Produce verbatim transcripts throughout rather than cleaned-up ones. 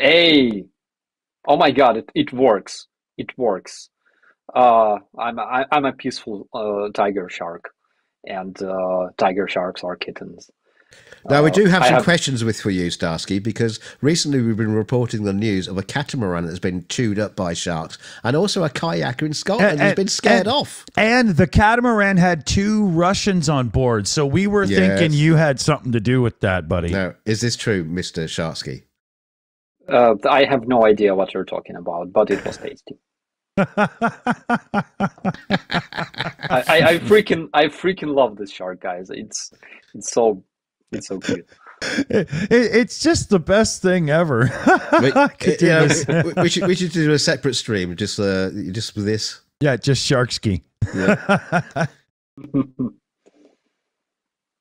Hey, oh my God, it, it works. It works. Uh, I'm I, I'm a peaceful uh, tiger shark, and uh, tiger sharks are kittens. Now, we do have uh, some have... questions with for you, Starsky, because recently we've been reporting the news of a catamaran that's been chewed up by sharks, and also a kayaker in Scotland and, and, who's been scared and, off. And the catamaran had two Russians on board, so we were yes. thinking you had something to do with that, buddy. Now, is this true, Mister Sharsky? Uh, I have no idea what you're talking about, but it was tasty. I, I, I freaking I freaking love this shark, guys. It's it's so it's so cute. It, it's just the best thing ever. we, it, yeah, we, we should we should do a separate stream just uh just with this. Yeah, just shark ski. Yeah.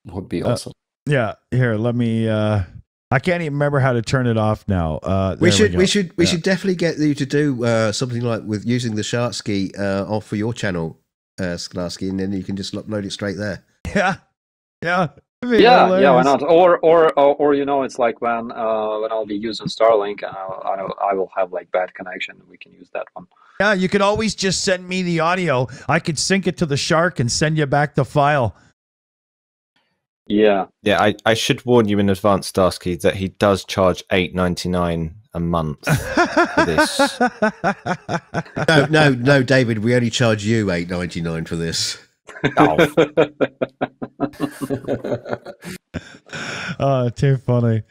Would be awesome. Uh, yeah. Here, let me. Uh, I can't even remember how to turn it off now. Uh, we should, we, we should, we yeah. should definitely get you to do uh, something like with using the Sharsky uh, off for your channel, uh, Sklarsky, and then you can just upload it straight there. Yeah, yeah, yeah, hilarious. yeah. Why not? Or, or, or, or, you know, it's like when uh, when I'll be using Starlink, and I'll, I'll, I will have like bad connection. And we can use that one. Yeah, you could always just send me the audio. I could sync it to the shark and send you back the file. Yeah, yeah. I, I should warn you in advance, Starsky, that he does charge eight ninety nine a month for this. No, no, no, David. We only charge you eight ninety nine for this. Oh. Oh, too funny.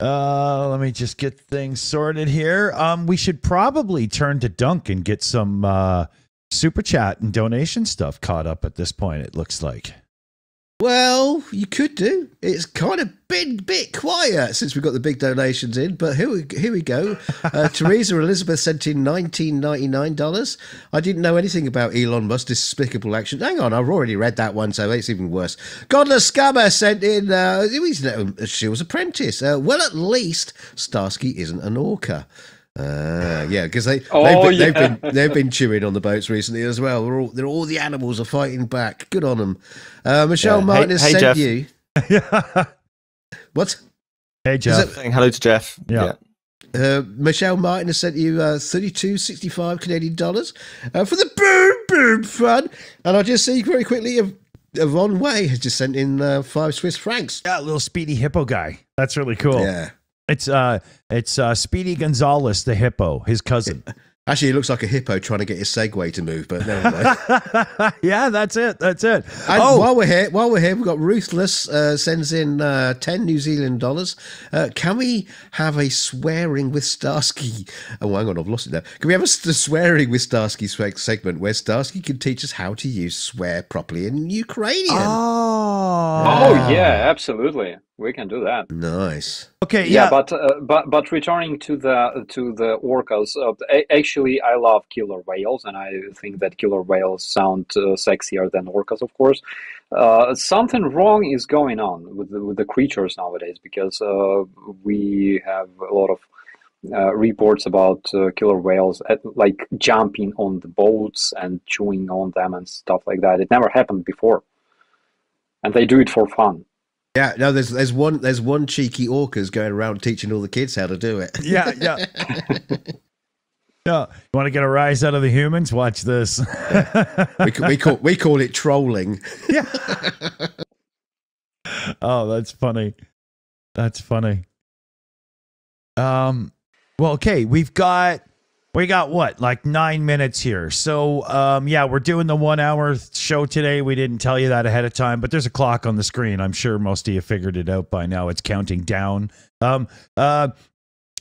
Uh, let me just get things sorted here. Um, we should probably turn to Dunk and get some uh, super chat and donation stuff caught up at this point. It looks like. Well, you could do. It's kind of been a bit quiet since we got the big donations in, but here we, here we go. Uh, Teresa Elizabeth sent in nineteen ninety-nine dollars. I didn't know anything about Elon Musk's despicable action. Hang on, I've already read that one, so it's even worse. Godless Scammer sent in, uh, he's no Shield's apprentice. Uh, well, at least Starsky isn't an orca. Uh, yeah, because they, oh, they've, been, yeah. they've been they've been chewing on the boats recently as well. We're all, they're all the animals are fighting back. Good on them. Uh, Michelle yeah. Martin hey, has hey, sent Jeff. you. yeah. What? Hey Jeff. Saying hello to Jeff. Yeah. yeah. Uh, Michelle Martin has sent you uh, thirty-two sixty-five Canadian dollars uh, for the boom boom fun. And I just see very quickly Yv Yvonne Way has just sent in uh, five Swiss francs. That little speedy hippo guy. That's really cool. Yeah. It's uh, it's uh, Speedy Gonzalez, the hippo, his cousin. Actually, he looks like a hippo trying to get his Segway to move, but never mind. Yeah, that's it. That's it. And oh. while we're here, while we're here, we've got Ruthless uh, sends in uh, ten New Zealand dollars. Uh, can we have a swearing with Starsky? Oh, hang on, I've lost it now. Can we have a swearing with Starsky segment where Starsky can teach us how to use swear properly in Ukrainian? Oh, oh yeah, absolutely. We can do that. Nice. Okay. Yeah, yeah. But uh, but but returning to the to the orcas. Uh, actually, I love killer whales, and I think that killer whales sound uh, sexier than orcas, of course. Uh, something wrong is going on with the, with the creatures nowadays because uh, we have a lot of uh, reports about uh, killer whales at, like jumping on the boats and chewing on them and stuff like that. It never happened before, and they do it for fun. Yeah, no, there's there's one there's one cheeky orcas going around teaching all the kids how to do it. Yeah, yeah. No, you want to get a rise out of the humans? Watch this. Yeah. we, we call we call it trolling. Yeah. Oh, that's funny. That's funny. Um, well, okay, we've got we got what like nine minutes here. So, um, yeah, we're doing the one hour show today. We didn't tell you that ahead of time, but there's a clock on the screen. I'm sure most of you figured it out by now. It's counting down. Um, uh,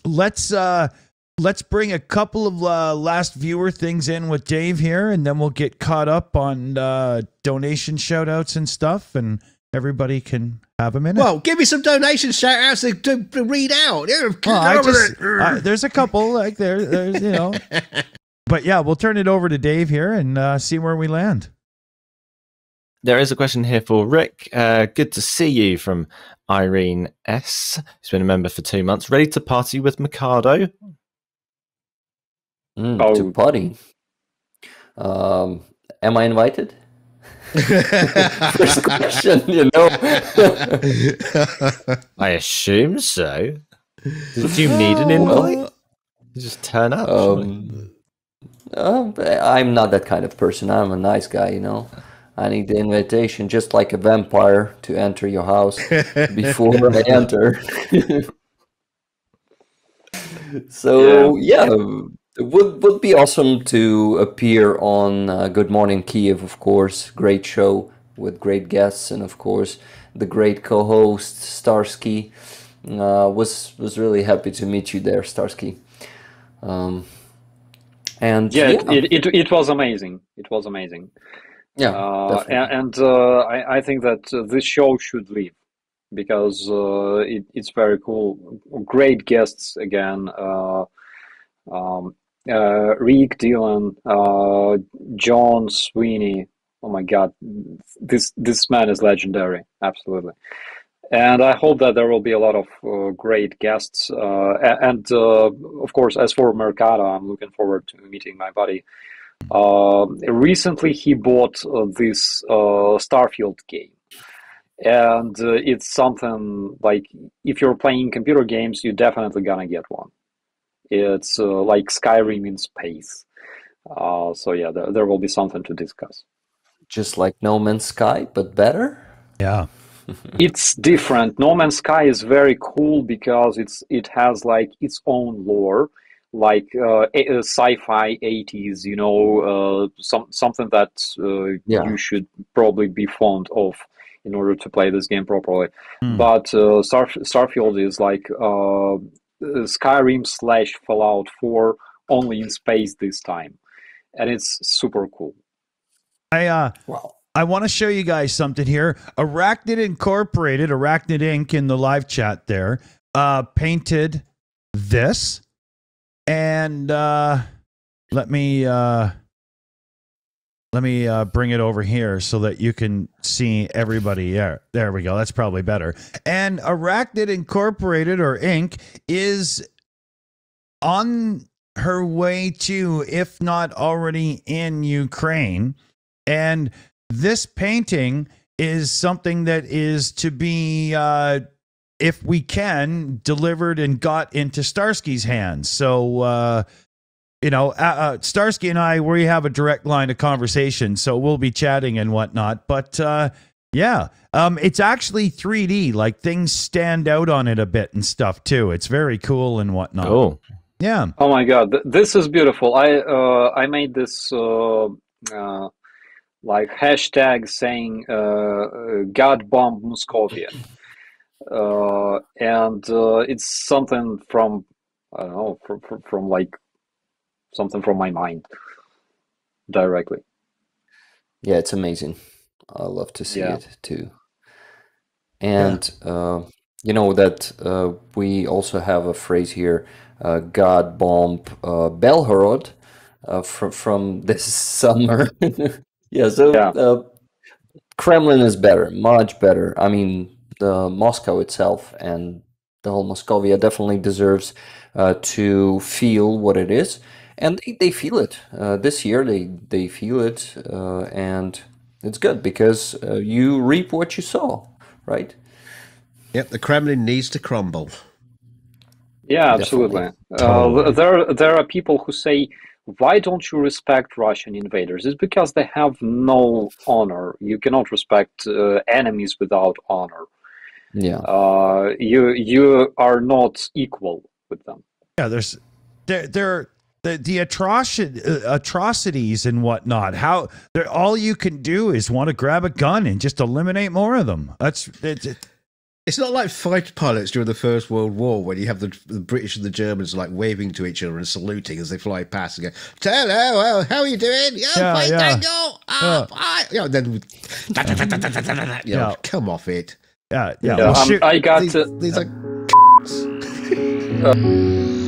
let's uh, let's bring a couple of uh, last viewer things in with Dave here, and then we'll get caught up on uh, donation shout outs and stuff, and everybody can have a minute. Well, give me some donation shout outs to, to read out. Well, I just, I, there's a couple like there, there's, you know, but yeah, we'll turn it over to Dave here and uh, see where we land. There is a question here for Rick. Uh, good to see you from Irene S. Who's been a member for two months. Ready to party with Mykado? Mm, oh. To party? Um, am I invited? First question, you know. I assume so. Did you need an invite? You just turn up. Um, uh, I'm not that kind of person. I'm a nice guy, you know. I need the invitation, just like a vampire, to enter your house before I enter. So, yeah. yeah, it would, would be awesome to appear on uh, Good Morning Kiev, of course. Great show with great guests, and of course, the great co-host, Starsky. Uh, was was really happy to meet you there, Starsky. Um, and yeah, yeah. It, it, it was amazing. It was amazing. Yeah, uh, and uh, I, I think that uh, this show should live because uh, it, it's very cool. Great guests again. Uh, um, uh, Rick Dillon, uh, John Sweeney. Oh my God, this this man is legendary. Absolutely. And I hope that there will be a lot of uh, great guests. Uh, and uh, of course, as for Mykado, I'm looking forward to meeting my buddy. Uh, recently, he bought uh, this uh, Starfield game, and uh, it's something like if you're playing computer games, you're definitely gonna get one. It's uh, like Skyrim in space. Uh, so yeah, there, there will be something to discuss. Just like No Man's Sky, but better. Yeah, it's different. No Man's Sky is very cool because it's it has like its own lore. Like uh, sci-fi eighties, you know, uh, some something that uh, yeah. you should probably be fond of in order to play this game properly. Mm. But uh, Star Starfield is like uh, Skyrim slash Fallout four, only in space this time, and it's super cool. I uh, wow. I want to show you guys something here. Arachnid Incorporated, Arachnid Incorporated in the live chat there, uh, painted this. And uh, let me uh, let me uh, bring it over here so that you can see everybody. There, there we go. That's probably better. And Arachnid Incorporated or Incorporated is on her way to, if not already in Ukraine. And this painting is something that is to be. Uh, if we can, delivered and got into Starsky's hands. So, uh, you know, uh, uh, Starsky and I, we have a direct line of conversation, so we'll be chatting and whatnot. But, uh, yeah, um, it's actually three D. Like, things stand out on it a bit and stuff, too. It's very cool and whatnot. Oh. Yeah. Oh, my God. Th this is beautiful. I, uh, I made this, uh, uh, like, hashtag saying, uh, God bomb Muscovia. Uh, and uh, it's something from I don't know from, from, from like something from my mind directly. Yeah, it's amazing. I love to see yeah. it too. And yeah. uh, you know that uh, we also have a phrase here: uh, "God bomb uh, Belhorod" uh, from from this summer. yeah. So yeah. Uh, Kremlin is better, much better. I mean. The Moscow itself and the whole Muscovia definitely deserves uh, to feel what it is, and they, they feel it uh, this year. They they feel it, uh, and it's good because uh, you reap what you sow, right? Yep, the Kremlin needs to crumble. Yeah, absolutely. Uh, there there are people who say, "Why don't you respect Russian invaders?" It's because they have no honor. You cannot respect uh, enemies without honor. Yeah, uh, you you are not equal with them. Yeah, there's there there the the atrocity atrocities and whatnot. How they're all you can do is want to grab a gun and just eliminate more of them. That's it's, it's not like fighter pilots during the First World War when you have the, the British and the Germans like waving to each other and saluting as they fly past and go, "Hello, how are you doing? Yeah, yeah, fight, yeah. Tango, up, yeah. I, you know, then da, da, da, da, da, da, da, you know, yeah. come off it." Yeah, yeah. No, well, um, I got these, to... these are.